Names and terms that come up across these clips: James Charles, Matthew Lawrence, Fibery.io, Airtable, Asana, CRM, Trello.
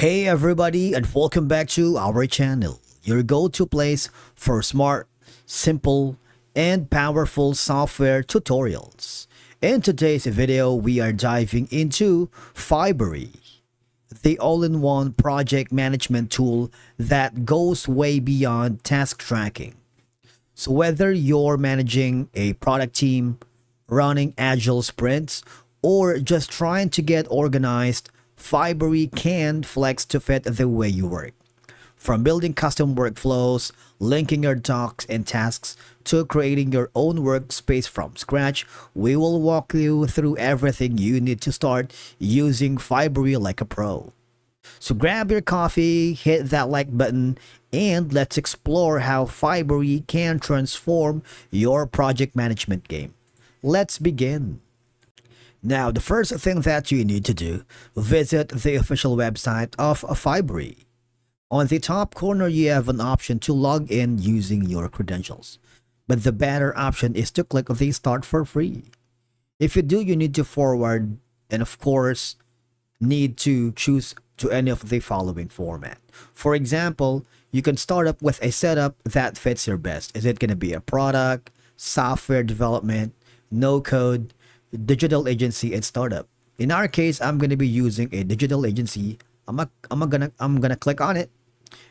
Hey everybody, and welcome back to our channel, your go-to place for smart, simple, and powerful software tutorials. In today's video, we are diving into Fibery, the all-in-one project management tool that goes way beyond task tracking. So whether you're managing a product team, running agile sprints, or just trying to get organized, Fibery can flex to fit the way you work. From building custom workflows, linking your docs and tasks, to creating your own workspace from scratch, we will walk you through everything you need to start using Fibery like a pro. So grab your coffee, hit that like button, and let's explore how Fibery can transform your project management game. Let's begin. Now, the first thing that you need to do, visit the official website of Fibery. On the top corner, you have an option to log in using your credentials. But the better option is to click the Start for Free. If you do, you need to forward and, of course, need to choose to any of the following format. For example, you can start up with a setup that fits your best. Is it going to be a product, software development, no-code, digital agency, and startup? In our case, I'm going to be using a digital agency. I'm gonna click on it,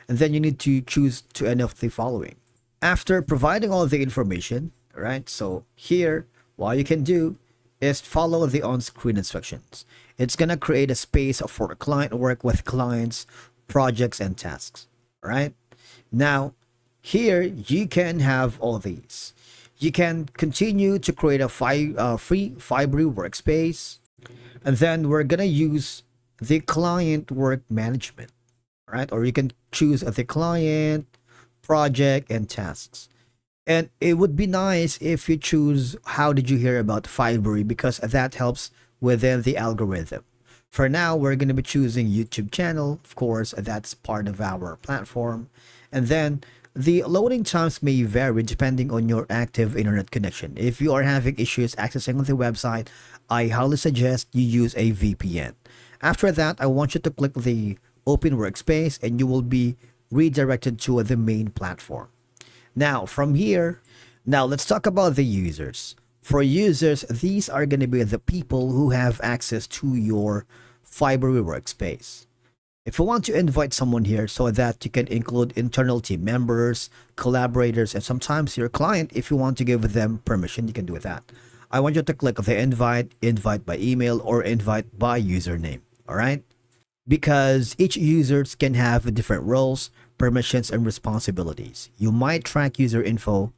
and then you need to choose to any of the following. After providing all the information, right? So here, what you can do is follow the on-screen instructions. It's gonna create a space for client work with clients, projects, and tasks. Right now, here you can have all these. You can continue to create a free Fibery workspace. And then we're going to use the client work management, right? Or you can choose the client, project, and tasks. And it would be nice if you choose how did you hear about Fibery, because that helps within the algorithm. For now, we're going to be choosing YouTube channel. Of course, that's part of our platform. And then the loading times may vary depending on your active internet connection. If you are having issues accessing the website, I highly suggest you use a VPN. After that, I want you to click the Open Workspace and you will be redirected to the main platform. Now, from here, now let's talk about the users. For users, these are going to be the people who have access to your Fibery workspace. If you want to invite someone here so that you can include internal team members, collaborators, and sometimes your client, if you want to give them permission, you can do that. I want you to click the invite by email, or invite by username, all right? Because each user can have different roles, permissions, and responsibilities. You might track user info,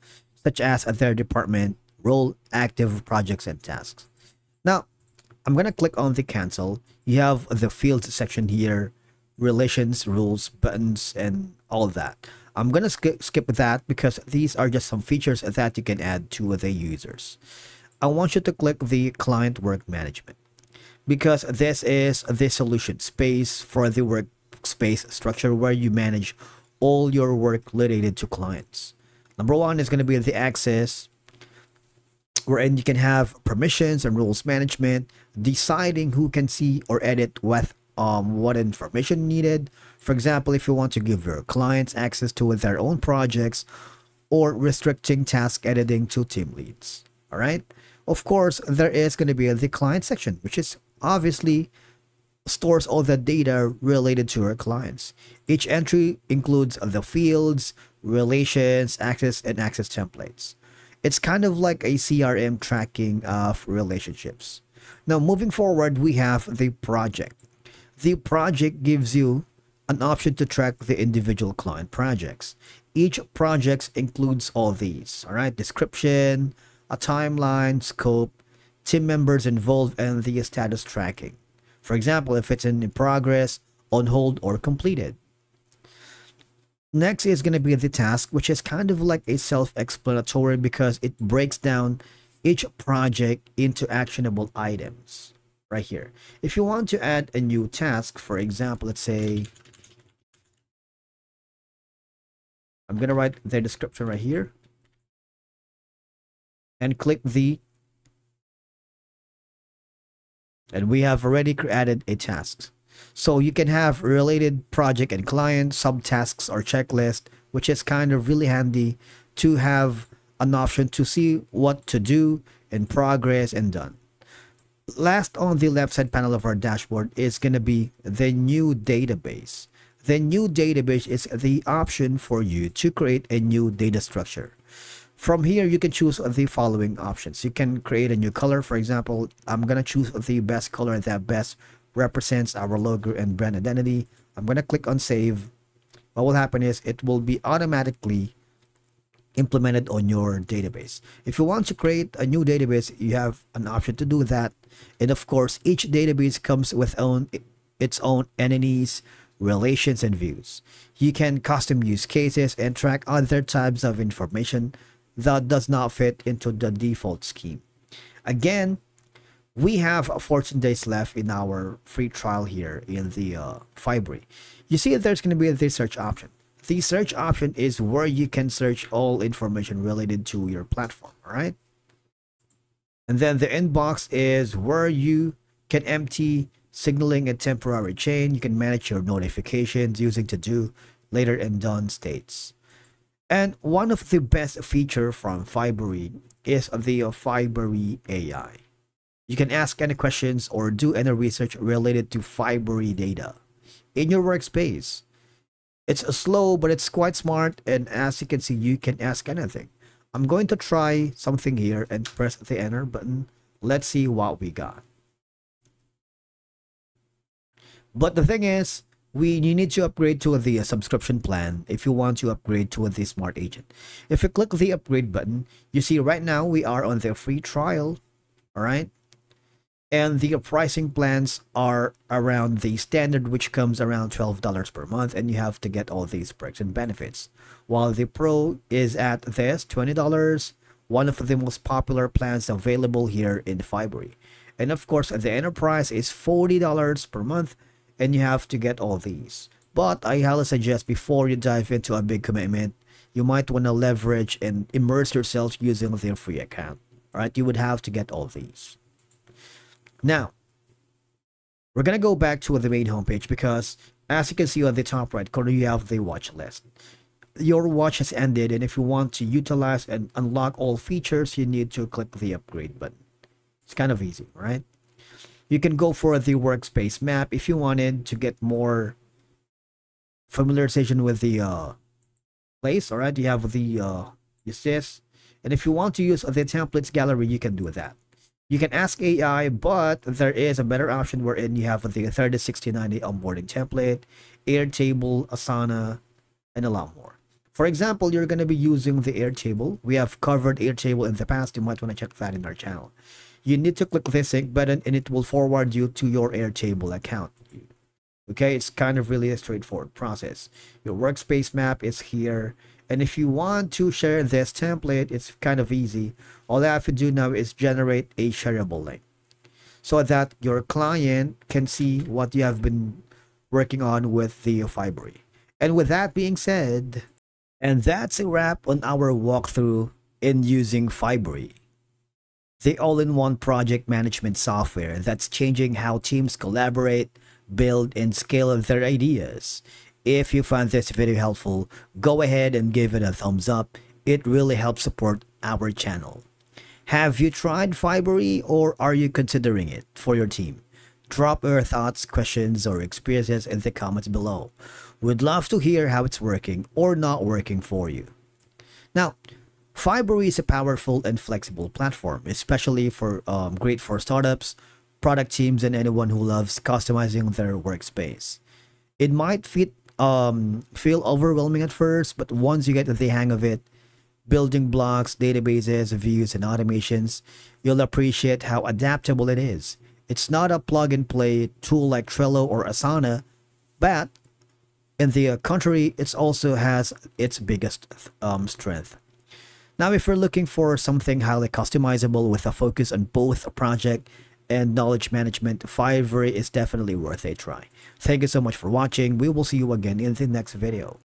such as their department, role, active projects, and tasks. Now, I'm going to click on the cancel. You have the fields section here. Relations, rules, buttons, and all that. I'm gonna skip that because these are just some features that you can add to the users. I want you to click the client work management because this is the solution space for the workspace structure where you manage all your work related to clients. Number one is going to be the access, wherein you can have permissions and rules management, deciding who can see or edit what information needed. For example, if you want to give your clients access to their own projects, or restricting task editing to team leads. All right. Of course, there is going to be the client section, which is obviously stores all the data related to your clients. Each entry includes the fields, relations, access, and access templates. It's kind of like a CRM tracking of relationships. Now, moving forward, we have the project. The project gives you an option to track the individual client projects. Each project includes all these, all right? Description, a timeline, scope, team members involved, and the status tracking. For example, if it's in progress, on hold, or completed. Next is going to be the task, which is kind of like a self-explanatory because it breaks down each project into actionable items. Right here, if you want to add a new task, for example, let's say I'm gonna write the description right here and click the, and we have already added a task. So you can have related project and client subtasks or checklist, which is kind of really handy to have an option to see what to do in progress and done. Last on the left side panel of our dashboard is going to be the new database. The new database is the option for you to create a new data structure. From here, you can choose the following options. You can create a new color. For example, I'm going to choose the best color that best represents our logo and brand identity. I'm going to click on save. What will happen is it will be automatically implemented on your database. If you want to create a new database, you have an option to do that. And of course, each database comes with its own entities, relations, and views. You can custom use cases and track other types of information that does not fit into the default scheme. Again, we have 14 days left in our free trial here in the Fibery. You see, there's going to be this search option. The search option is where you can search all information related to your platform, all right? And then the inbox is where you can empty signaling a temporary chain. You can manage your notifications using to-do, later, and done states. And one of the best feature from Fibery is the Fibery AI. You can ask any questions or do any research related to Fibery data in your workspace. It's slow, but it's quite smart. And as you can see, you can ask anything. I'm going to try something here and press the enter button. Let's see what we got. But the thing is, you need to upgrade to the subscription plan if you want to upgrade to the smart agent. If you click the upgrade button, you see right now we are on the free trial, all right? And the pricing plans are around the standard, which comes around $12 per month, and you have to get all these perks and benefits. While the pro is at this $20, one of the most popular plans available here in Fibery. And of course, the enterprise is $40 per month, and you have to get all these. But I highly suggest before you dive into a big commitment, you might want to leverage and immerse yourself using their free account. All right, you would have to get all these. Now, we're going to go back to the main homepage because as you can see on the top right corner, you have the watch list. Your watch has ended, and if you want to utilize and unlock all features, you need to click the upgrade button. It's kind of easy, right? You can go for the workspace map if you wanted to get more familiarization with the place, all right? You have the assist, and if you want to use the templates gallery, you can do that. You can ask AI, but there is a better option wherein you have the 30, 60, 90 onboarding template, Airtable, Asana, and a lot more. For example, you're going to be using the Airtable. We have covered Airtable in the past. You might want to check that in our channel. You need to click this sync button and it will forward you to your Airtable account. Okay, it's kind of really a straightforward process. Your workspace map is here. And if you want to share this template, it's kind of easy. All I have to do now is generate a shareable link so that your client can see what you have been working on with the Fibery. And with that being said, and that's a wrap on our walkthrough in using Fibery, the all-in-one project management software that's changing how teams collaborate, build, and scale their ideas. If you found this video helpful, go ahead and give it a thumbs up. It really helps support our channel. Have you tried Fibery or are you considering it for your team? Drop your thoughts, questions, or experiences in the comments below. We'd love to hear how it's working or not working for you. Now, Fibery is a powerful and flexible platform, especially for great for startups, product teams, and anyone who loves customizing their workspace. It might feel overwhelming at first, but once you get the hang of it, building blocks, databases, views, and automations, you'll appreciate how adaptable it is. It's not a plug-and-play tool like Trello or Asana, but in the contrary, it also has its biggest strength. Now, if you're looking for something highly customizable with a focus on both project and knowledge management, Fibery is definitely worth a try. Thank you so much for watching. We will see you again in the next video.